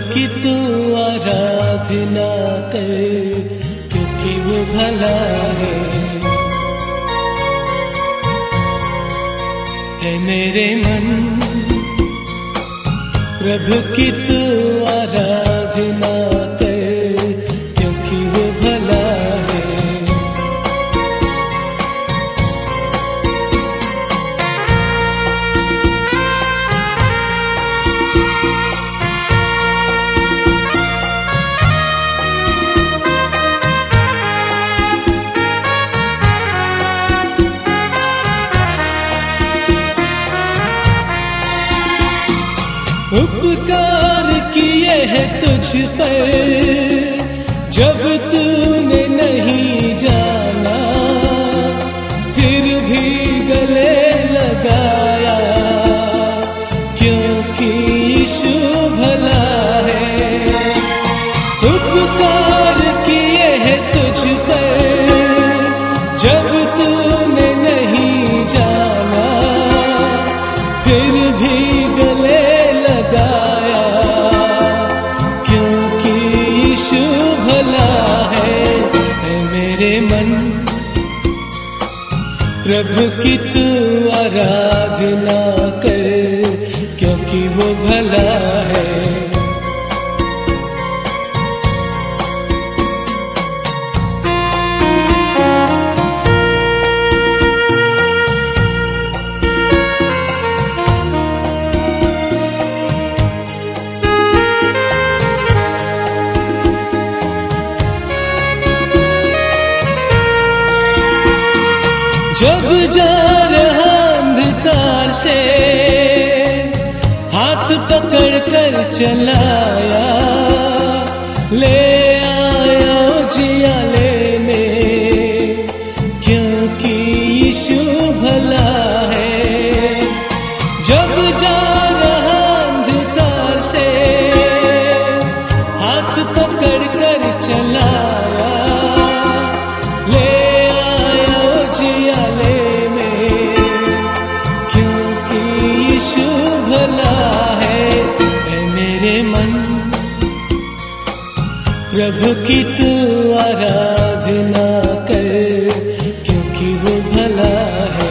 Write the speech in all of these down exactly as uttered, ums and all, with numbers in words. की तू आराधना कर, क्योंकि वो भला है। ऐ मेरे मन प्रभु की तू आराधना कर, क्योंकि वो भला है। उपकार किए हैं तुझ पर जब तूने नहीं जाना, फिर भी गले लगाया, क्योंकि यीशु भला है। उपकार किए हैं तुझ पर जब तूने नहीं जाना, फिर भी गले लगाया, क्योंकि यीशु भला है। ऐ मेरे मन प्रभु की तू आराधना कर, क्योंकि वो भला है। जब जा रहा अंधकार से हाथ पकड़ कर चलाया, ले आया जिया लेने, क्योंकि यीशु भला है। जब जा रहा अंधकार से हाथ पकड़ कर चलाया, ले प्रभु की तू आराधना कर, क्योंकि वो भला है।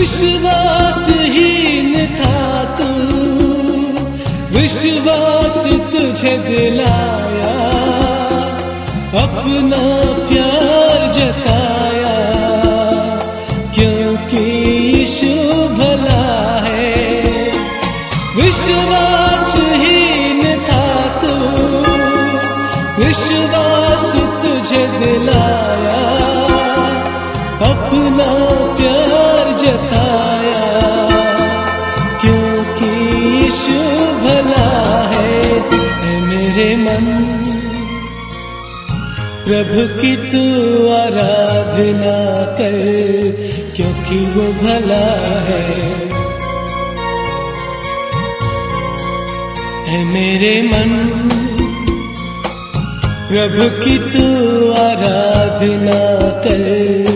विश्वासहीन था तू, विश्वास तुझे दिलाया, अपना प्यार जताया, क्योंकि यीशु भला है। विश्वासहीन था तू, विश्वास तुझे दिलाया, अपना प्यार जताया, क्योंकि यीशु भला है। ऐ मेरे मन प्रभु की तू आराधना कर, क्योंकि वो भला है। ऐ मेरे मन प्रभु की तू आराधना कर।